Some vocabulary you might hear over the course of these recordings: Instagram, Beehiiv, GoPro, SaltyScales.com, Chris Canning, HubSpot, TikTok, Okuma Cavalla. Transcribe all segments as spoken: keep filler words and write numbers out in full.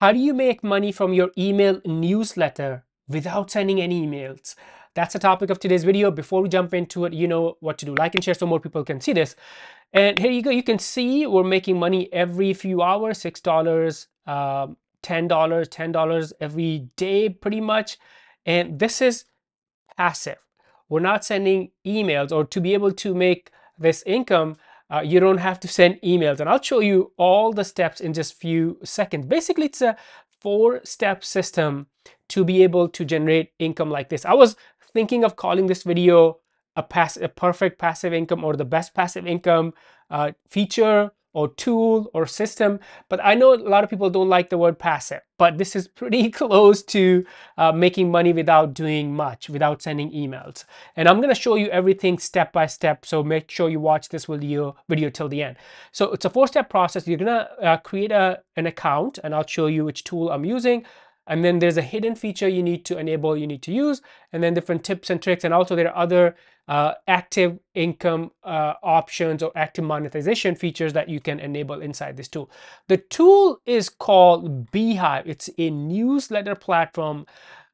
How do you make money from your email newsletter without sending any emails? That's the topic of today's video. Before we jump into it, you know what to do. Like and share so more people can see this. And here you go. You can see we're making money every few hours, six dollars, um, ten dollars, ten dollars every day pretty much. And this is passive. We're not sending emails, or to be able to make this income, Uh, you don't have to send emails. And I'll show you all the steps in just few seconds. Basically, it's a four-step system to be able to generate income like this. I was thinking of calling this video a, pass a perfect passive income, or the best passive income uh, feature or tool or system. But I know a lot of people don't like the word passive, but this is pretty close to uh, making money without doing much, without sending emails. And I'm gonna show you everything step by step, so make sure you watch this video, video till the end. So it's a four-step process. You're gonna uh, create a, an account, and I'll show you which tool I'm using. And then there's a hidden feature you need to enable, you need to use, and then different tips and tricks. And also there are other uh, active income uh, options or active monetization features that you can enable inside this tool. The tool is called Beehiiv. It's a newsletter platform.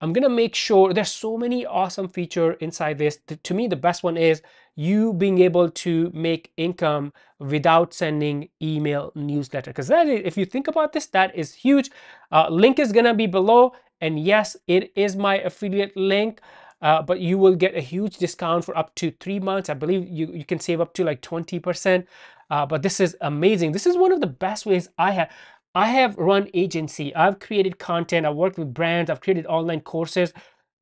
I'm gonna make sure there's so many awesome features inside this. To me, the best one is you being able to make income without sending email newsletter, because that is, if you think about this, that is huge. Uh, link is gonna be below, and yes, it is my affiliate link, uh, but you will get a huge discount for up to three months. I believe you, you can save up to like twenty percent, uh, but this is amazing. This is one of the best ways I have. I have run agency, I've created content, I've worked with brands, I've created online courses,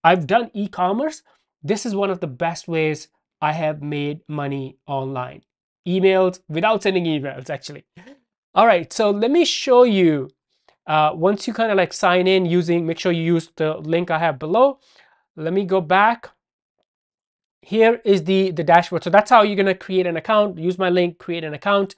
I've done e-commerce. This is one of the best ways I have made money online. Emails, without sending emails actually. All right, so let me show you, uh, once you kind of like sign in using, make sure you use the link I have below. Let me go back. Here is the, the dashboard. So that's how you're gonna create an account, use my link, create an account.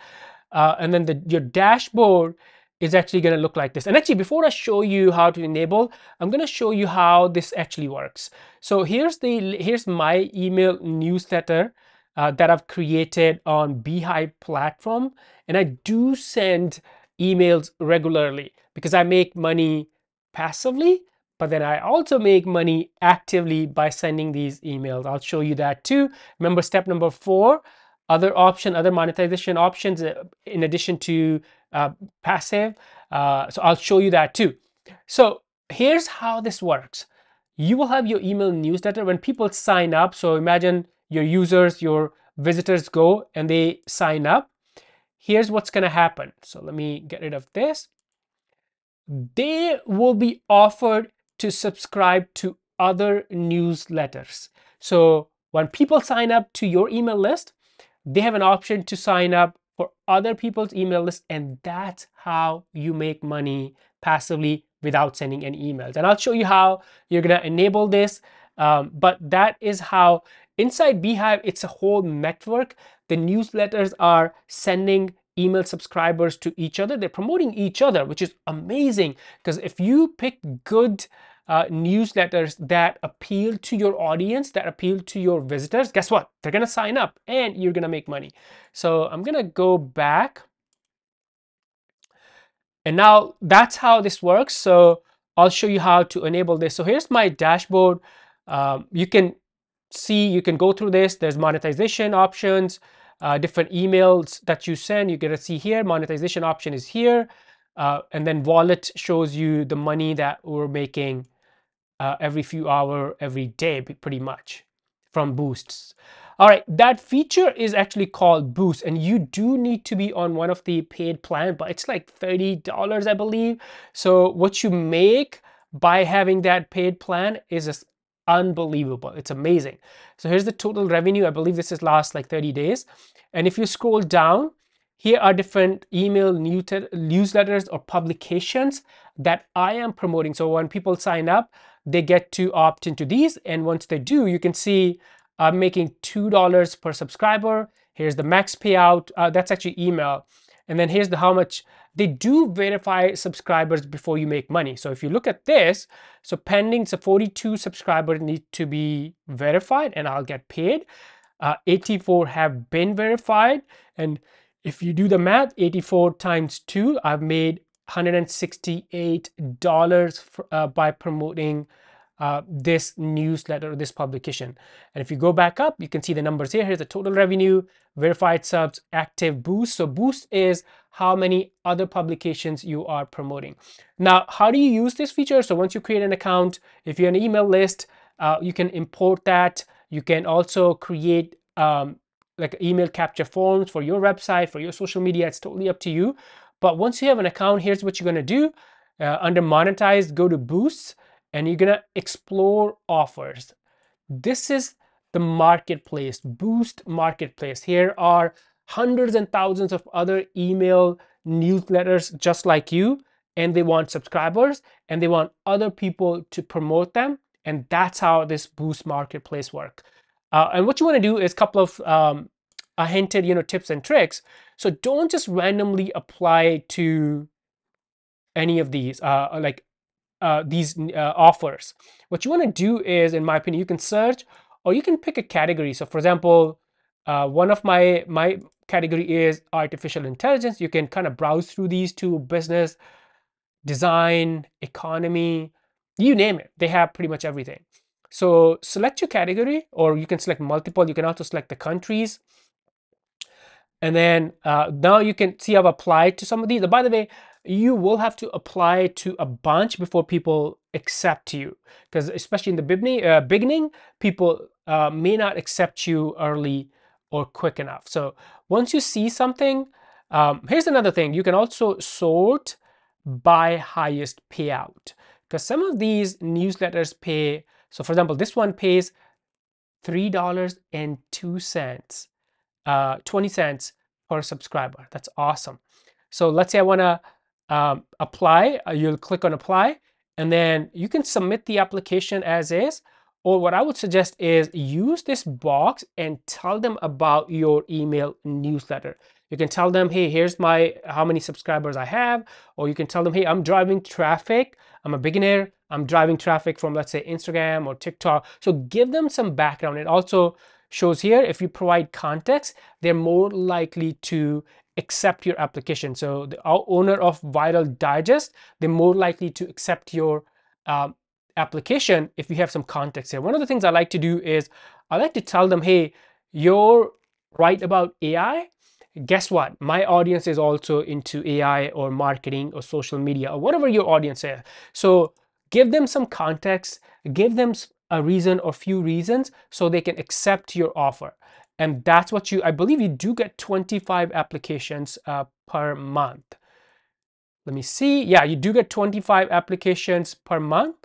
Uh, and then the, your dashboard is actually gonna look like this. And actually, before I show you how to enable, I'm gonna show you how this actually works. So here's the here's my email newsletter uh, that I've created on Beehiiv platform. And I do send emails regularly because I make money passively, but then I also make money actively by sending these emails. I'll show you that too. Remember step number four, other option, other monetization options in addition to Uh, passive, uh, so I'll show you that too. So here's how this works. You will have your email newsletter when people sign up. So imagine your users, your visitors go and they sign up. Here's what's gonna happen. So let me get rid of this. They will be offered to subscribe to other newsletters. So when people sign up to your email list, they have an option to sign up for other people's email list, and that's how you make money passively without sending any emails. And I'll show you how you're gonna enable this, um, but that is how inside Beehiiv, it's a whole network. The newsletters are sending email subscribers to each other. They're promoting each other, which is amazing, because if you pick good uh, newsletters that appeal to your audience, that appeal to your visitors, guess what? They're gonna sign up and you're gonna make money. So I'm gonna go back. And now that's how this works. So I'll show you how to enable this. So here's my dashboard. Um, you can see, you can go through this. There's monetization options, uh, different emails that you send. You're gonna see here, monetization option is here. Uh, and then wallet shows you the money that we're making Uh, every few hours, every day, pretty much, from boosts. All right, that feature is actually called Boost, and you do need to be on one of the paid plans, but it's like thirty dollars, I believe. So what you make by having that paid plan is just unbelievable. It's amazing. So here's the total revenue. I believe this is last like thirty days. And if you scroll down, here are different email newsletters or publications that I am promoting. So when people sign up, they get to opt into these. And once they do, you can see I'm making two dollars per subscriber. Here's the max payout. Uh, that's actually email. And then here's the how much. They do verify subscribers before you make money. So if you look at this, so pending, so forty-two subscribers need to be verified and I'll get paid. Uh, eighty-four have been verified. And if you do the math, eighty-four times two, I've made one hundred sixty-eight dollars for, uh, by promoting uh, this newsletter or this publication. And if you go back up, you can see the numbers here. Here's the total revenue, verified subs, active boost. So boost is how many other publications you are promoting. Now, how do you use this feature? So once you create an account, if you're an email list, uh, you can import that. You can also create um, like email capture forms for your website, for your social media. It's totally up to you. But once you have an account, here's what you're going to do. Uh, under monetize, go to boosts, and you're going to explore offers. This is the marketplace, Boost Marketplace. Here are hundreds and thousands of other email newsletters just like you, and they want subscribers and they want other people to promote them, and that's how this Boost Marketplace works. Uh, and what you want to do is a couple of um, I hinted, you know, tips and tricks. So don't just randomly apply to any of these uh, like uh, these uh, offers. What you want to do is, in my opinion, you can search or you can pick a category. So for example, Uh, one of my my category is artificial intelligence. You can kind of browse through these two: business, design, economy, you name it. They have pretty much everything. So select your category, or you can select multiple. You can also select the countries. And then uh, now you can see I've applied to some of these. By the way, you will have to apply to a bunch before people accept you, because especially in the beginning, people uh, may not accept you early or quick enough. So once you see something, um, here's another thing. You can also sort by highest payout, because some of these newsletters pay. So for example, this one pays three dollars and two cents, uh, twenty cents per subscriber. That's awesome. So let's say I want to um, apply. You'll click on apply, and then you can submit the application as is. Or what I would suggest is use this box and tell them about your email newsletter. You can tell them, hey, here's my how many subscribers I have. Or you can tell them, hey, I'm driving traffic. I'm a beginner. I'm driving traffic from, let's say, Instagram or TikTok. So give them some background. It also shows here, if you provide context, they're more likely to accept your application. So the owner of Viral Digest, they're more likely to accept your um, application if you have some context here. One of the things I like to do is I like to tell them, hey, you're right about A I. Guess what? My audience is also into A I or marketing or social media or whatever your audience is. So give them some context, give them a reason or few reasons so they can accept your offer. And that's what you, I believe you do get twenty-five applications uh, per month. Let me see. Yeah, you do get twenty-five applications per month.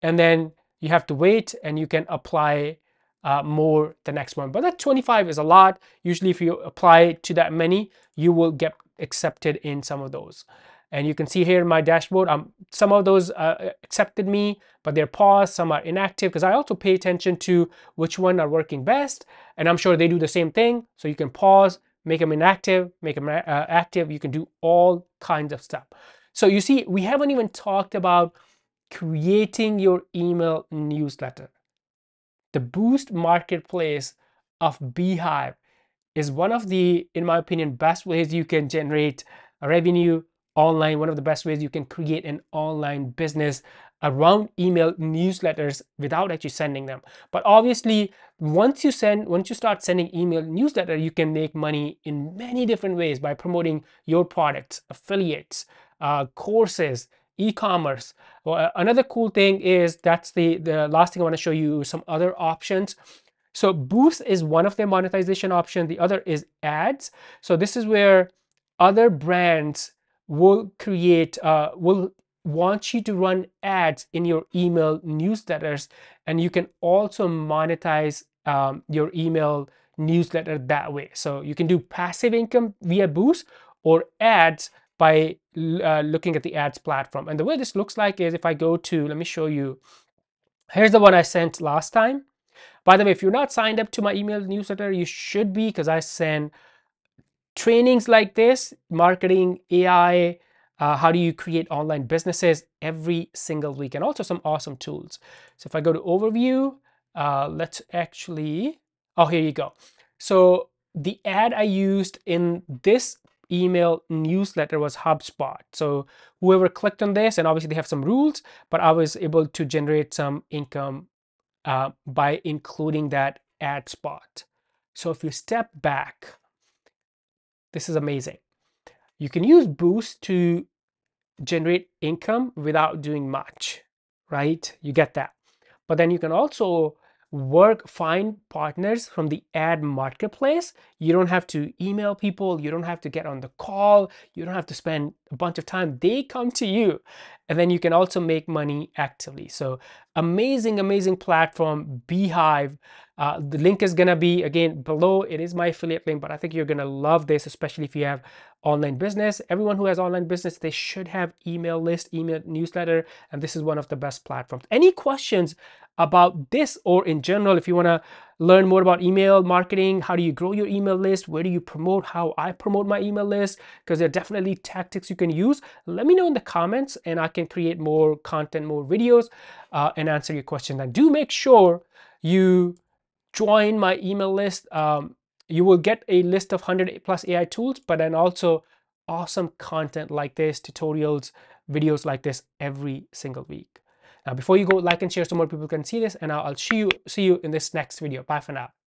And then you have to wait, and you can apply uh, more the next one. But that twenty-five is a lot. Usually if you apply to that many, you will get accepted in some of those. And you can see here in my dashboard, um, some of those uh, accepted me, but they're paused, some are inactive, because I also pay attention to which one are working best. And I'm sure they do the same thing. So you can pause, make them inactive, make them uh, active. You can do all kinds of stuff. So you see, we haven't even talked about creating your email newsletter. The Boost Marketplace of Beehiiv is one of the, in my opinion, best ways you can generate revenue online, one of the best ways you can create an online business around email newsletters without actually sending them. But obviously, once you send, once you start sending email newsletter, you can make money in many different ways by promoting your products, affiliates, uh, courses, e-commerce. Well, another cool thing is that's the, the last thing I want to show you, some other options. So Boost is one of their monetization options. The other is ads. So this is where other brands will create, uh, will want you to run ads in your email newsletters, and you can also monetize um, your email newsletter that way. So you can do passive income via Boost or ads by uh, looking at the ads platform. And the way this looks like is if I go to, let me show you, here's the one I sent last time. By the way, if you're not signed up to my email newsletter, you should be, because I send trainings like this, marketing, A I, uh, how do you create online businesses every single week, and also some awesome tools. So if I go to overview, uh, let's actually, oh, here you go. So the ad I used in this email newsletter was HubSpot. So whoever clicked on this, and obviously they have some rules, but I was able to generate some income uh, by including that ad spot. So if you step back, this is amazing. You can use Boost to generate income without doing much, right? You get that. But then you can also work, find partners from the ad marketplace. You don't have to email people. You don't have to get on the call. You don't have to spend a bunch of time. They come to you. And then you can also make money actively. So amazing, amazing platform, Beehiiv. Uh, the link is going to be, again, below. It is my affiliate link, but I think you're going to love this, especially if you have online business. Everyone who has online business, they should have email list, email newsletter, and this is one of the best platforms. Any questions about this or in general, if you want to learn more about email marketing, how do you grow your email list, where do you promote, how I promote my email list, because there are definitely tactics you can use, let me know in the comments and I can create more content, more videos, uh, and answer your questions. And do make sure you join my email list. Um, you will get a list of one hundred plus A I tools, but then also awesome content like this, tutorials, videos like this every single week. Now, before you go, like and share so more people can see this, and I'll see you, see you in this next video. Bye for now.